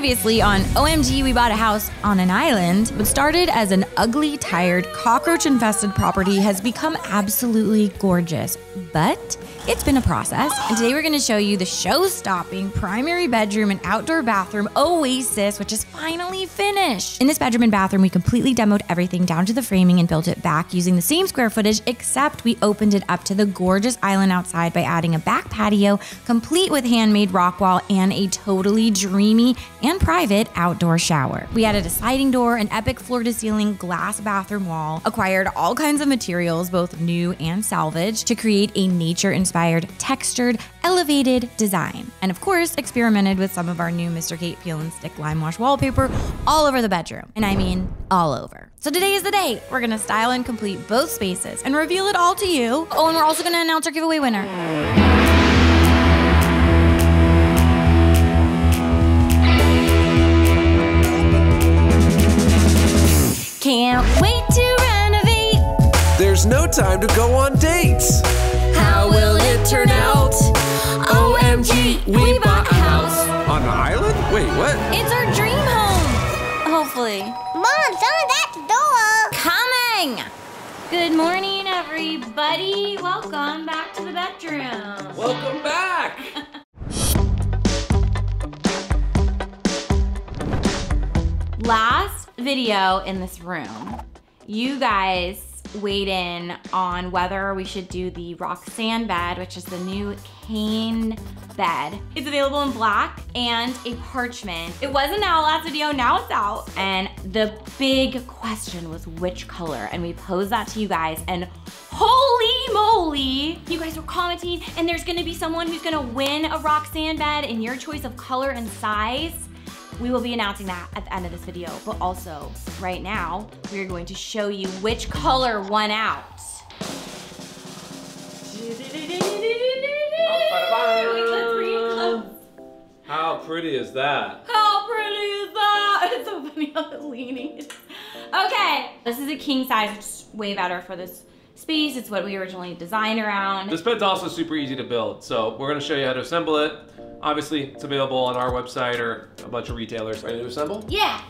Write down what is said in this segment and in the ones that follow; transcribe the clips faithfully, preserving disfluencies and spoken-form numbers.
previously on O M G We Bought a House on an Island, what started as an ugly, tired, cockroach-infested property has become absolutely gorgeous. But it's been a process, and today we're going to show you the show-stopping primary bedroom and outdoor bathroom oasis, which is finally finished. In this bedroom and bathroom, we completely demoed everything down to the framing and built it back using the same square footage, except we opened it up to the gorgeous island outside by adding a back patio, complete with handmade rock wall and a totally dreamy and private outdoor shower. We added a sliding door, an epic floor-to-ceiling glass bathroom wall, acquired all kinds of materials, both new and salvaged, to create a nature-inspired, textured, elevated design. And of course, experimented with some of our new Mister Kate Peel and Stick Limewash wallpaper all over the bedroom. And I mean, all over. So today is the day. We're gonna style and complete both spaces and reveal it all to you. Oh, and we're also gonna announce our giveaway winner. Can't wait to renovate. There's no time to go on dates. How will it turn out? O M G, we bought a house. On an island? Wait, what? It's our dream home. Hopefully. Mom, someone's at the door. Coming. Good morning, everybody. Welcome back to the bedroom. Welcome back. Last video in this room, you guys weighed in on whether we should do the Roxanne bed, which is the new cane bed. It's available in black and a parchment. It wasn't out last video, now it's out. And the big question was which color, and we posed that to you guys, and holy moly, you guys were commenting, and there's gonna be someone who's gonna win a Roxanne bed in your choice of color and size. We will be announcing that at the end of this video, but also right now, we're going to show you which color won out. How pretty is that? How pretty is that? It's so funny how it's leaning. Okay, this is a king size, which is way better for this space. It's what we originally designed around. This bed's also super easy to build, so we're gonna show you how to assemble it. Obviously, it's available on our website or a bunch of retailers. Ready to assemble? Yeah.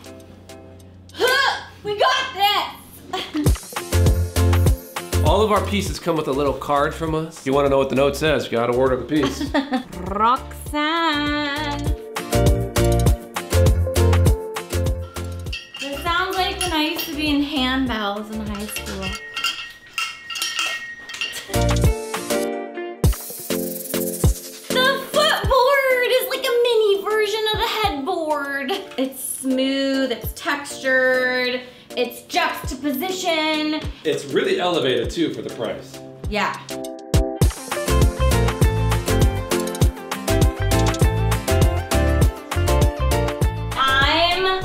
Huh, we got this! All of our pieces come with a little card from us. If you want to know what the note says, you got to order the piece. Roxanne. This sounds like when I used to be in handbells in high school. It's smooth, it's textured, it's juxtaposition. It's really elevated too for the price. Yeah. I'm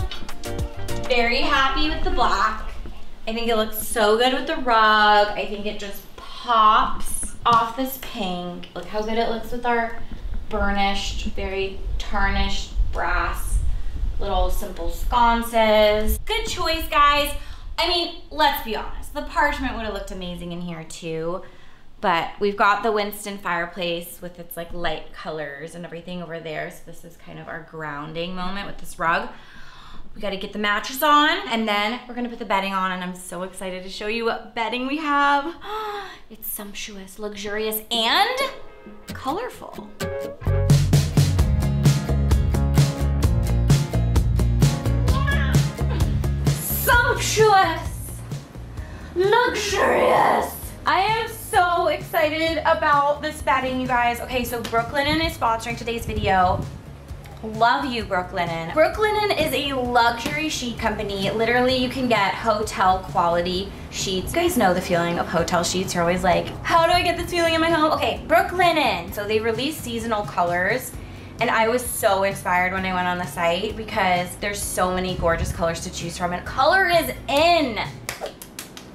very happy with the black. I think it looks so good with the rug. I think it just pops off this pink. Look how good it looks with our burnished, very tarnished brass. Little simple sconces. Good choice, guys. I mean, let's be honest. The parchment would have looked amazing in here too, but we've got the Winston fireplace with its like light colors and everything over there. So this is kind of our grounding moment with this rug. We gotta get the mattress on, and then we're gonna put the bedding on, and I'm so excited to show you what bedding we have. It's sumptuous, luxurious, and colorful. Sumptuous, luxurious. I am so excited about this bedding, you guys. Okay, so Brooklinen is sponsoring today's video. Love you, Brooklinen. Brooklinen is a luxury sheet company. Literally, you can get hotel quality sheets. You guys know the feeling of hotel sheets. You're always like, how do I get this feeling in my home? Okay, Brooklinen. So they release seasonal colors. And I was so inspired when I went on the site because there's so many gorgeous colors to choose from, and color is in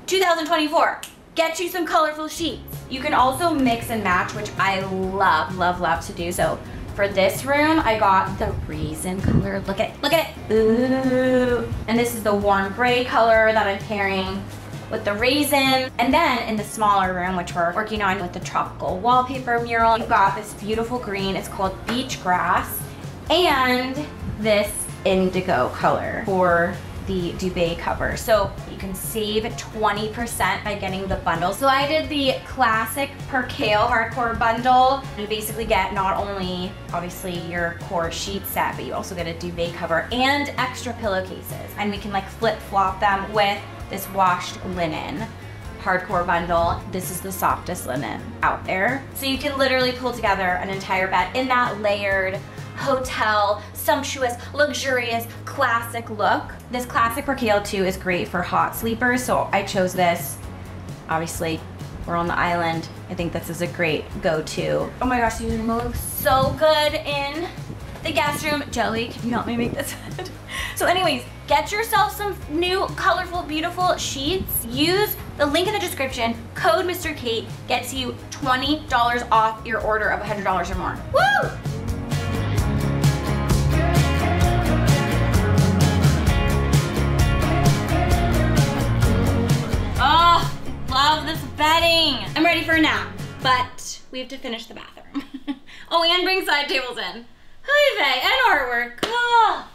two thousand twenty-four. Get you some colorful sheets. You can also mix and match, which I love, love, love to do. So for this room, I got the raisin color. Look at it, look at it. Ooh. And this is the warm gray color that I'm pairing with the raisin. And then in the smaller room, which we're working on with the tropical wallpaper mural, we've got this beautiful green. It's called beach grass. And this indigo color for the duvet cover. So you can save twenty percent by getting the bundle. So I did the classic Percale Hardcore bundle. You basically get not only obviously your core sheet set, but you also get a duvet cover and extra pillowcases. And we can like flip flop them with this washed linen hardcore bundle. This is the softest linen out there. So you can literally pull together an entire bed in that layered hotel, sumptuous, luxurious, classic look. This classic percale too is great for hot sleepers, so I chose this. Obviously, we're on the island. I think this is a great go-to. Oh my gosh, you look so good in the guest room. Joey, can you help me make this? So anyways, get yourself some new, colorful, beautiful sheets. Use the link in the description. Code Mister Kate gets you twenty dollars off your order of one hundred dollars or more. Woo! Love this bedding. I'm ready for a nap, but we have to finish the bathroom. Oh, and bring side tables in. Hi, and artwork. Oh.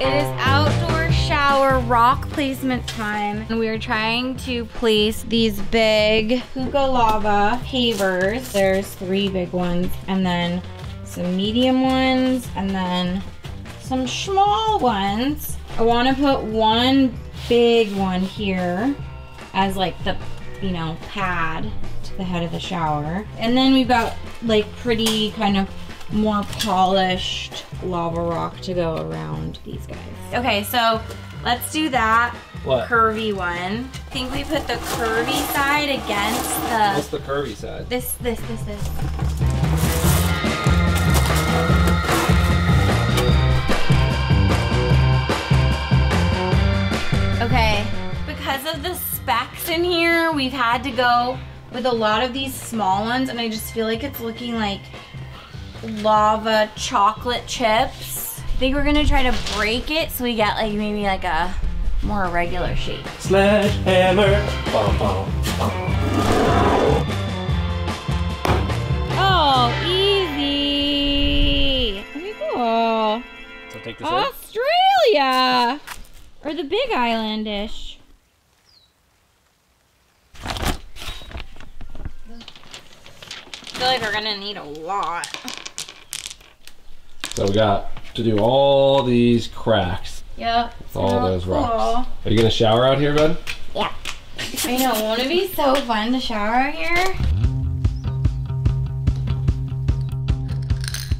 It is outdoor shower rock placement time, and we are trying to place these big hookah lava pavers. There's three big ones, and then some medium ones, and then some small ones. I want to put one big one here as like the, you know, pad to the head of the shower. And then we've got like pretty kind of more polished lava rock to go around these guys. Okay, so let's do that what? curvy one. I think we put the curvy side against the... What's the curvy side? This, this, this, this. Okay, because of the specs in here, we've had to go with a lot of these small ones, and I just feel like it's looking like lava chocolate chips. I think we're gonna try to break it so we get like maybe like a more regular shape. Sledgehammer. Oh, easy. Okay, cool. So take this Australia. Out. Or the Big Island-ish. I feel like we're gonna need a lot. So we got to do all these cracks. Yep. All those rocks. Cool. Are you gonna shower out here, bud? Yeah. I know, won't it be so fun to shower out here?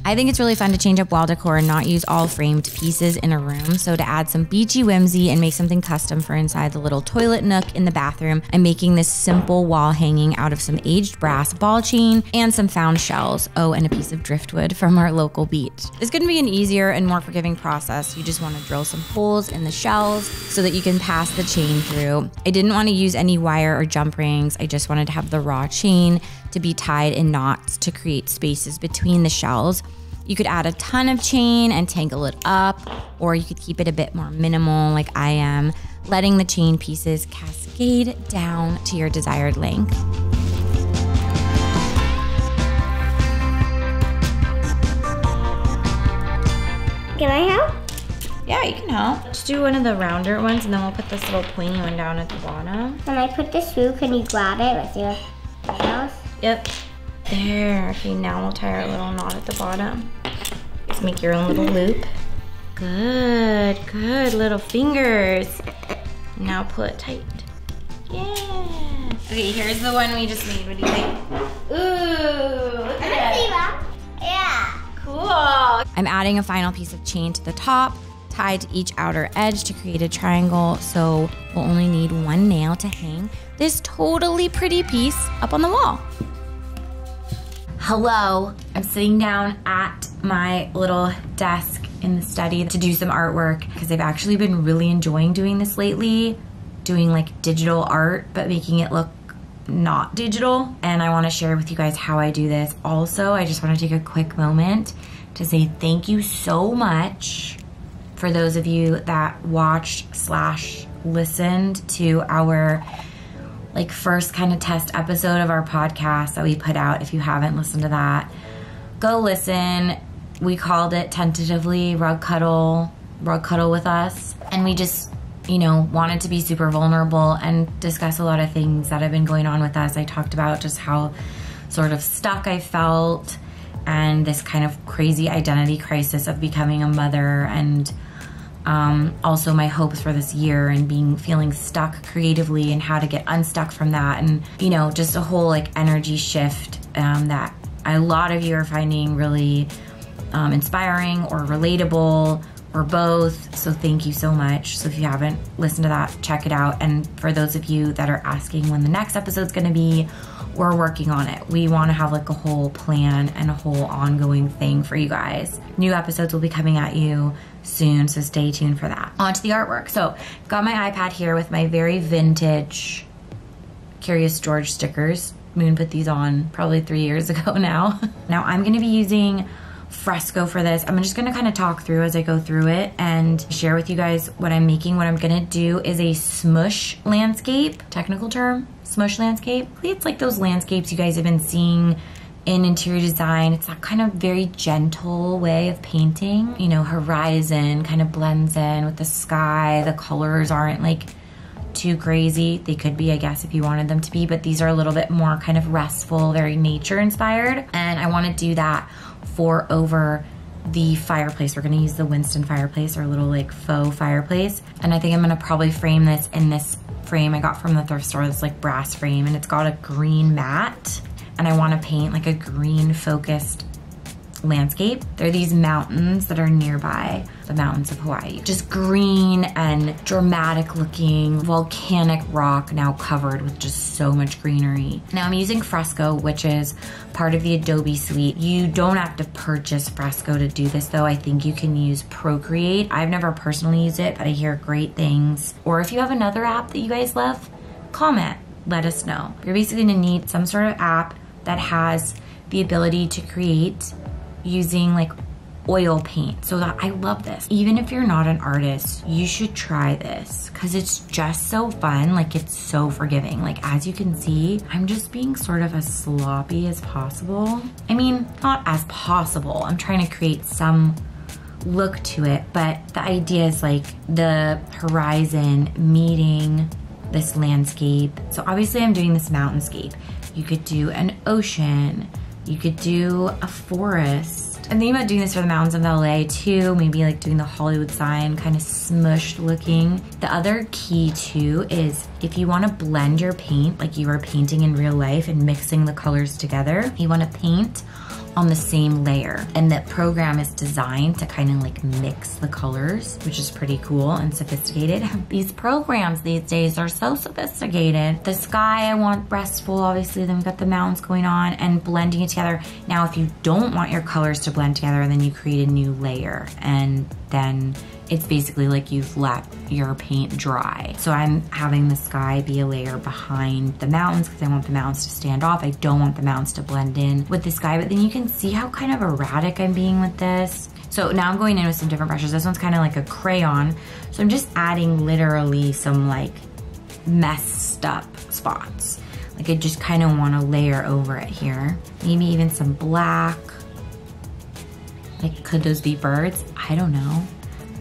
I think it's really fun to change up wall decor and not use all framed pieces in a room. So to add some beachy whimsy and make something custom for inside the little toilet nook in the bathroom, I'm making this simple wall hanging out of some aged brass ball chain and some found shells. Oh, and a piece of driftwood from our local beach. It's gonna be an easier and more forgiving process. You just wanna drill some holes in the shells so that you can pass the chain through. I didn't wanna use any wire or jump rings. I just wanted to have the raw chain to be tied in knots to create spaces between the shells. You could add a ton of chain and tangle it up, or you could keep it a bit more minimal like I am, letting the chain pieces cascade down to your desired length. Can I help? Yeah, you can help. Let's do one of the rounder ones, and then we'll put this little pointy one down at the bottom. When I put this through, can you grab it with your nails? Yep. There, okay, now we'll tie our little knot at the bottom. Just make your own little loop. Good, good little fingers. Now pull it tight. Yeah. Okay, here's the one we just made. What do you think? Ooh, look at it. Yeah. Cool. I'm adding a final piece of chain to the top, tied to each outer edge to create a triangle, so we'll only need one nail to hang this totally pretty piece up on the wall. Hello, I'm sitting down at my little desk in the study to do some artwork because I've actually been really enjoying doing this lately, doing like digital art, but making it look not digital. And I wanna share with you guys how I do this. Also, I just wanna take a quick moment to say thank you so much for those of you that watched slash listened to our like first kind of test episode of our podcast that we put out. If you haven't listened to that, go listen. we called it tentatively Rug Cuddle, Rug Cuddle With Us. And we just, you know, wanted to be super vulnerable and discuss a lot of things that have been going on with us. I talked about just how sort of stuck I felt and this kind of crazy identity crisis of becoming a mother, and um, also my hopes for this year and being feeling stuck creatively and how to get unstuck from that, and you know, just a whole like energy shift um, that a lot of you are finding really um, inspiring or relatable or both. So thank you so much. So if you haven't listened to that, check it out. And for those of you that are asking when the next episode's going to be, we're working on it. We want to have like a whole plan and a whole ongoing thing for you guys. New episodes will be coming at you soon, so stay tuned for that. On to the artwork. So I've got my iPad here with my very vintage Curious George stickers. Moon put these on probably three years ago now. Now I'm going to be using Fresco for this. I'm just going to kind of talk through as I go through it and share with you guys what I'm making. What I'm going to do is a smush landscape, technical term. Smush landscape. It's like those landscapes you guys have been seeing in interior design. It's that kind of very gentle way of painting. You know, horizon kind of blends in with the sky. The colors aren't like too crazy. They could be, I guess, if you wanted them to be, but these are a little bit more kind of restful, very nature inspired. And I want to do that for over the fireplace. We're gonna use the Winston fireplace, our little like faux fireplace. And I think I'm gonna probably frame this in this frame I got from the thrift store, this like brass frame, and it's got a green mat. And I wanna paint like a green focused landscape. There are these mountains that are nearby, the mountains of Hawaii. Just green and dramatic looking volcanic rock now covered with just so much greenery. Now I'm using Fresco, which is part of the Adobe suite. You don't have to purchase Fresco to do this though. I think you can use Procreate. I've never personally used it, but I hear great things. Or if you have another app that you guys love, comment, let us know. You're basically gonna need some sort of app that has the ability to create using like oil paint. So that, I love this. Even if you're not an artist, you should try this because it's just so fun. Like it's so forgiving. Like as you can see, I'm just being sort of as sloppy as possible. I mean, not as possible. I'm trying to create some look to it, but the idea is like the horizon meeting this landscape. So obviously I'm doing this mountainscape. You could do an ocean. You could do a forest. I'm thinking about doing this for the mountains of L A too, maybe like doing the Hollywood sign, kind of smushed looking. The other key too is if you wanna blend your paint like you are painting in real life and mixing the colors together, you wanna paint on the same layer. And that program is designed to kind of like mix the colors, which is pretty cool and sophisticated. These programs these days are so sophisticated. The sky I want restful, obviously, then we've got the mountains going on and blending it together. Now, if you don't want your colors to blend together, then you create a new layer, and then it's basically like you've let your paint dry. So I'm having the sky be a layer behind the mountains because I want the mountains to stand off. I don't want the mountains to blend in with the sky, but then you can see how kind of erratic I'm being with this. So now I'm going in with some different brushes. This one's kind of like a crayon. So I'm just adding literally some like messed up spots. Like I just kind of want to layer over it here. Maybe even some black. Like could those be birds? I don't know.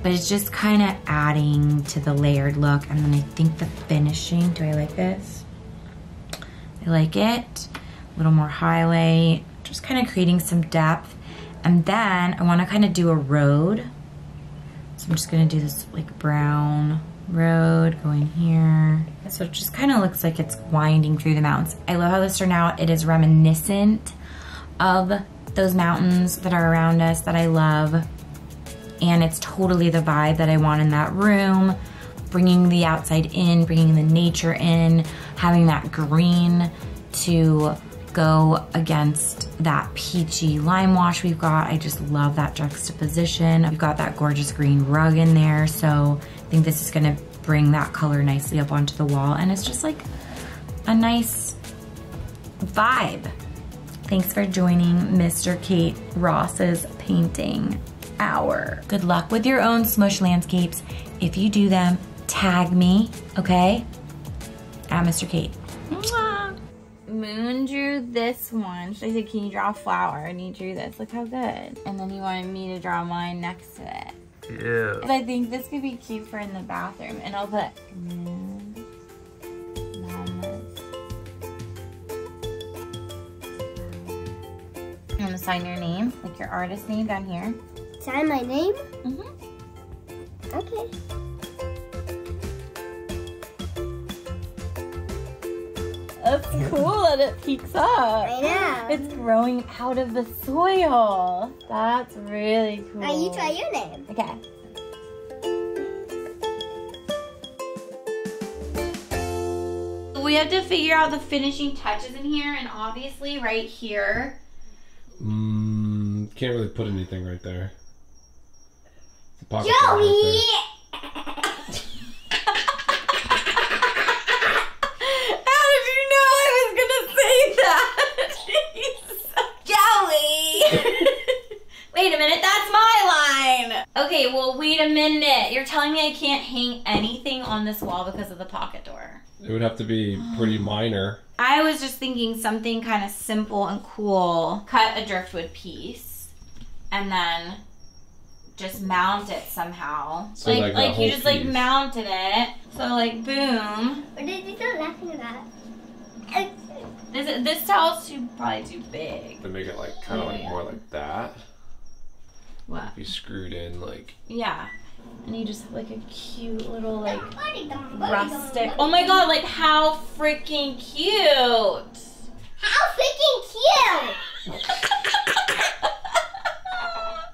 But it's just kind of adding to the layered look. And then I think the finishing, do I like this? I like it. A little more highlight, just kind of creating some depth. And then I want to kind of do a road. So I'm just going to do this like brown road going here. So it just kind of looks like it's winding through the mountains. I love how this turned out. It is reminiscent of those mountains that are around us that I love. And it's totally the vibe that I want in that room, bringing the outside in, bringing the nature in, having that green to go against that peachy lime wash we've got. I just love that juxtaposition. We've got that gorgeous green rug in there, so I think this is gonna bring that color nicely up onto the wall, and it's just like a nice vibe. Thanks for joining Mister Kate Ross's painting hour. Good luck with your own smush landscapes. If you do them, tag me, okay? At Mister Kate. Mwah. Moon drew this one. She said, can you draw a flower? And he drew this. Look how good. And then he wanted me to draw mine next to it. Yeah. But I think this could be cute for in the bathroom. And I'll put Moon, Mama's. I'm gonna sign your name, like your artist name down here. Sign my name? Mm-hmm. Okay. That's cool that it peeks up. I know. It's growing out of the soil. That's really cool. Now you try your name. Okay. We have to figure out the finishing touches in here, and obviously right here. Mm, can't really put anything right there. Joey! Right there. Okay, well, wait a minute. You're telling me I can't hang anything on this wall because of the pocket door? It would have to be pretty minor. I was just thinking something kind of simple and cool. Cut a driftwood piece and then just mount it somehow. So like, like, like you just piece. like mounted it. So like, boom. What did you start laughing about? This, this towel's too, probably too big. To make it like kind of like more like that. What? Be screwed in, like. Yeah, and you just have like a cute little like rustic. Oh my god! Like how freaking cute! How freaking cute!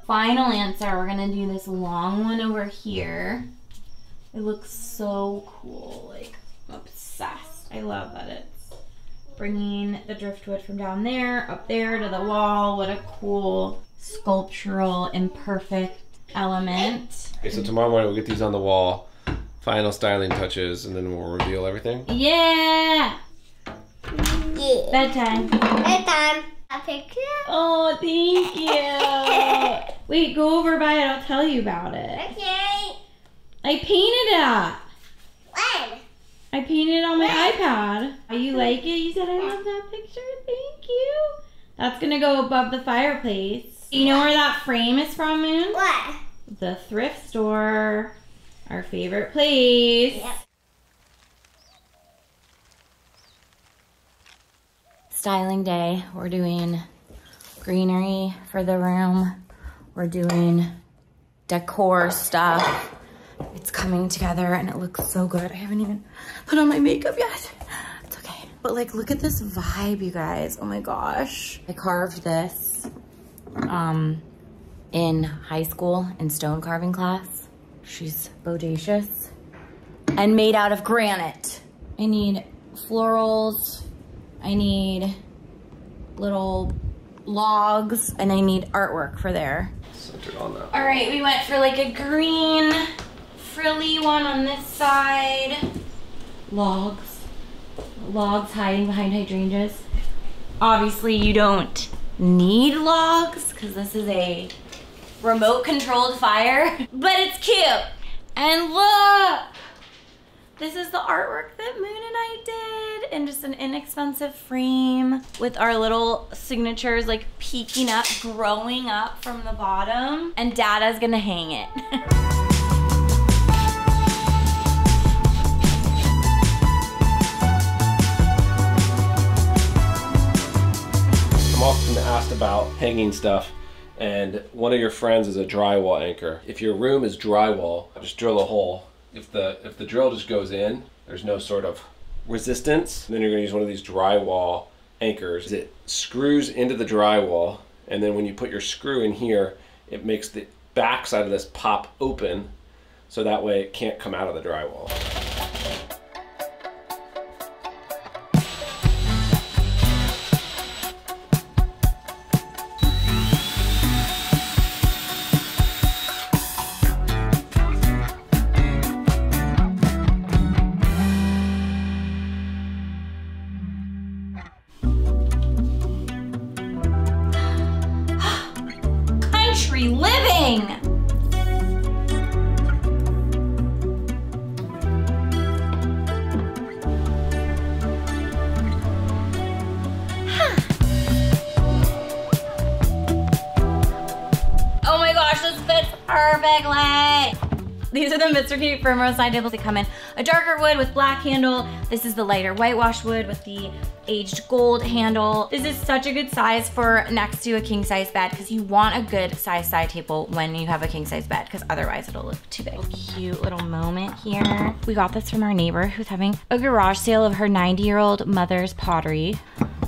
Final answer. We're gonna do this long one over here. It looks so cool. Like I'm obsessed. I love that it's bringing the driftwood from down there up there to the wall. What a cool sculptural imperfect element. Okay, so tomorrow morning we'll get these on the wall, final styling touches, and then we'll reveal everything. Yeah. Yeah. Bedtime. Bedtime. I'll pick you. Oh, thank you. Wait, go over by it. I'll tell you about it. Okay. I painted it. When? I painted it on my iPad. Oh, you like it? You said I love that picture. Thank you. That's gonna go above the fireplace. You know where that frame is from, Moon? What? The thrift store. Our favorite place. Yep. Styling day. We're doing greenery for the room. We're doing decor stuff. It's coming together and it looks so good. I haven't even put on my makeup yet. It's okay. But like, look at this vibe, you guys. Oh my gosh. I carved this. Um, in high school, in stone carving class. She's bodacious. And made out of granite. I need florals. I need little logs. And I need artwork for there. Centered on that. All right, we went for like a green frilly one on this side. Logs. Logs hiding behind hydrangeas. Obviously, you don't need logs because this is a remote controlled fire, but it's cute. And look, this is the artwork that Moon and I did in just an inexpensive frame with our little signatures like peeking up, growing up from the bottom, and Dada's gonna hang it. I'm often asked about hanging stuff, and one of your friends is a drywall anchor. If your room is drywall, just drill a hole. If the if the drill just goes in, there's no sort of resistance. Then you're gonna use one of these drywall anchors. It screws into the drywall, and then when you put your screw in here, it makes the back side of this pop open, so that way it can't come out of the drywall. Living. perfectly. These are the Mister Kate Primrose side tables. They come in a darker wood with black handle. This is the lighter whitewash wood with the aged gold handle. This is such a good size for next to a king size bed because you want a good size side table when you have a king size bed because otherwise it'll look too big. Cute little moment here. We got this from our neighbor who's having a garage sale of her ninety year old mother's pottery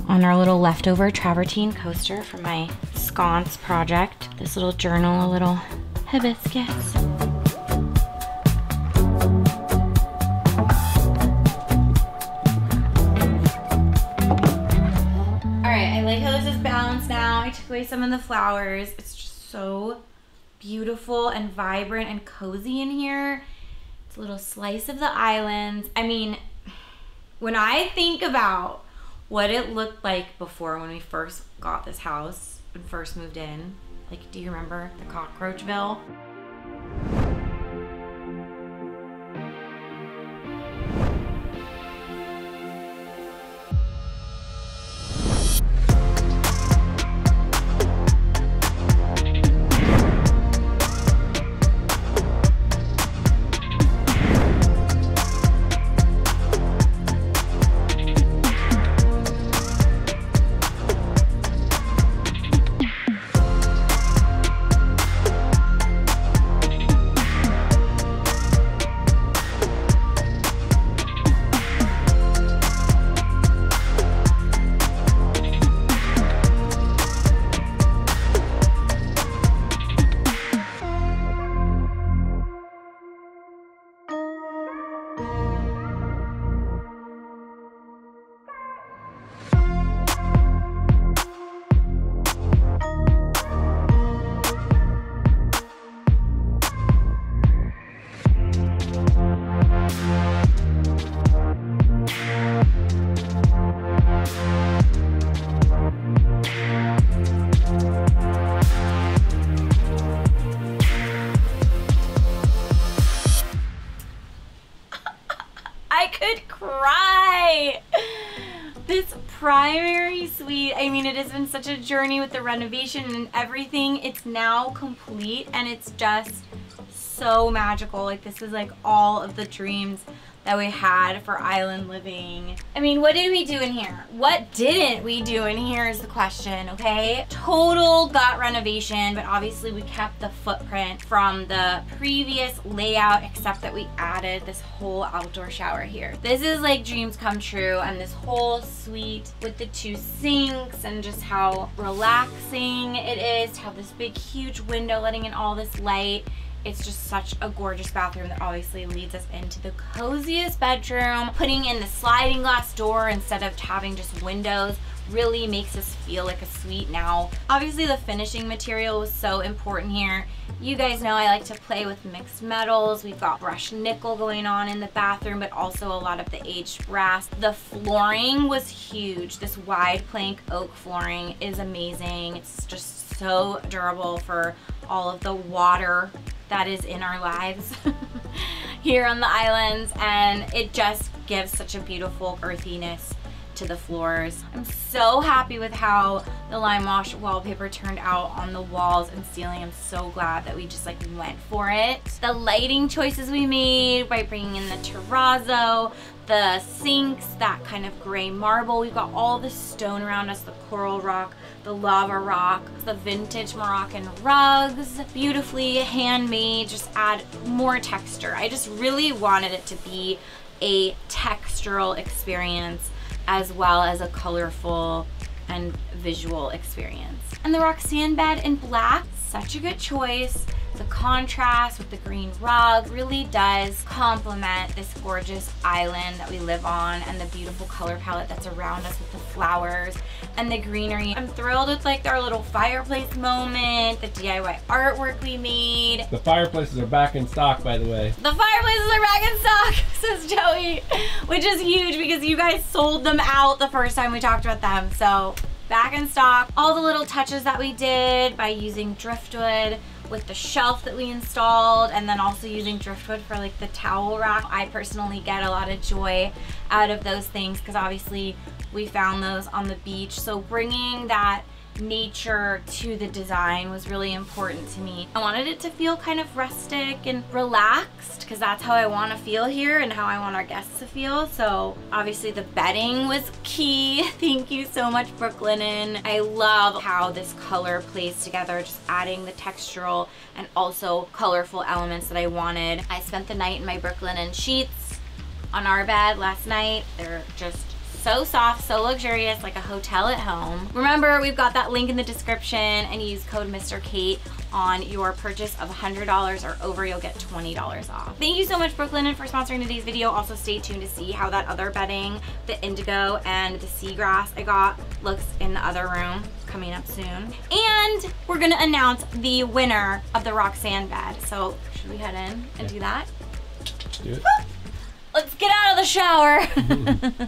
on our little leftover travertine coaster from my sconce project. This little journal, a little hibiscus. I like how this is balanced now. I took away some of the flowers. It's just so beautiful and vibrant and cozy in here. It's a little slice of the islands. I mean, when I think about what it looked like before when we first got this house and first moved in, like, do you remember the Cockroachville? Primary suite. I mean, it has been such a journey with the renovation and everything. It's now complete and it's just so magical. Like, this is like all of the dreams that we had for island living. I mean, what did we do in here? What didn't we do in here is the question, okay? Total gut renovation, but obviously we kept the footprint from the previous layout, except that we added this whole outdoor shower here. This is like dreams come true, and this whole suite with the two sinks and just how relaxing it is to have this big, huge window letting in all this light. It's just such a gorgeous bathroom that obviously leads us into the coziest bedroom. Putting in the sliding glass door instead of having just windows really makes us feel like a suite now. Obviously the finishing material was so important here. You guys know I like to play with mixed metals. We've got brushed nickel going on in the bathroom, but also a lot of the aged brass. The flooring was huge. This wide plank oak flooring is amazing. It's just so durable for all of the water that is in our lives here on the islands, and it just gives such a beautiful earthiness to the floors. I'm so happy with how the Limewash wallpaper turned out on the walls and ceiling. I'm so glad that we just like went for it. The lighting choices we made by bringing in the terrazzo, the sinks, that kind of gray marble. We've got all the stone around us, the coral rock, the lava rock, the vintage Moroccan rugs, beautifully handmade, just add more texture. I just really wanted it to be a textural experience as well as a colorful and visual experience. And the Roxanne bed in black, such a good choice. The contrast with the green rug really does complement this gorgeous island that we live on and the beautiful color palette that's around us with the flowers and the greenery. I'm thrilled with like our little fireplace moment, the D I Y artwork we made. The fireplaces are back in stock, by the way. The fireplaces are back in stock, says Joey, which is huge because you guys sold them out the first time we talked about them. So back in stock. All the little touches that we did by using driftwood with the shelf that we installed, and then also using driftwood for like the towel rack. I personally get a lot of joy out of those things because obviously we found those on the beach. So bringing that nature to the design was really important to me. I wanted it to feel kind of rustic and relaxed because that's how I want to feel here and how I want our guests to feel. So obviously the bedding was key. Thank you so much, Brooklinen. I love how this color plays together, just adding the textural and also colorful elements that I wanted. I spent the night in my Brooklinen sheets on our bed last night. They're just so soft, so luxurious, like a hotel at home. Remember, we've got that link in the description, and use code Mister Kate on your purchase of one hundred dollars or over, you'll get twenty dollars off. Thank you so much, Brooklinen, for sponsoring today's video. Also stay tuned to see how that other bedding, the indigo and the seagrass I got, looks in the other room. Coming up soon. And we're gonna announce the winner of the Roxanne bed. So should we head in and yeah. do that? Do it. Let's get out of the shower. Mm-hmm.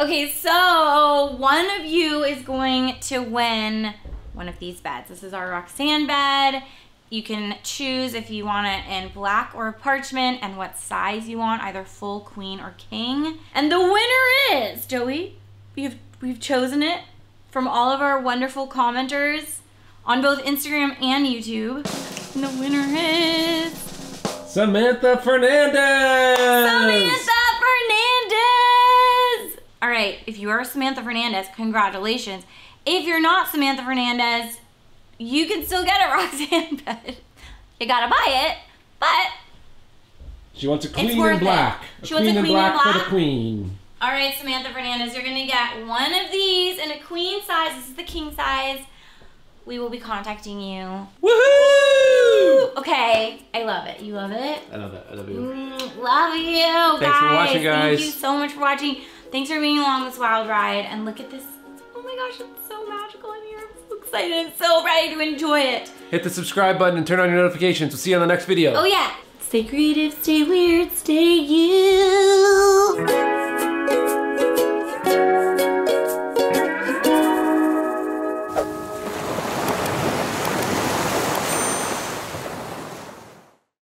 Okay, so one of you is going to win one of these beds. This is our Roxanne bed. You can choose if you want it in black or parchment and what size you want, either full, queen, or king. And the winner is, Joey, we've, we've chosen it from all of our wonderful commenters on both Instagram and YouTube. And the winner is... Samantha Fernandez! Samantha! All right, if you are Samantha Fernandez, congratulations. If you're not Samantha Fernandez, you can still get a Roxanne bed. You gotta buy it, but she wants a queen in black. She wants a queen in black for the queen. All right, Samantha Fernandez, you're gonna get one of these in a queen size. This is the king size. We will be contacting you. Woohoo! Okay, I love it. You love it? I love it. I love you. Mm, love you, guys. Thanks for watching, guys. Thank you so much for watching. Thanks for being along this wild ride, and look at this. Oh my gosh, it's so magical in here. I'm so excited. I'm so ready to enjoy it. Hit the subscribe button and turn on your notifications. We'll see you on the next video. Oh yeah. Stay creative, stay weird, stay you.